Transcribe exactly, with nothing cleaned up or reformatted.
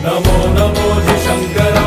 Namo Namo Ji Shankara.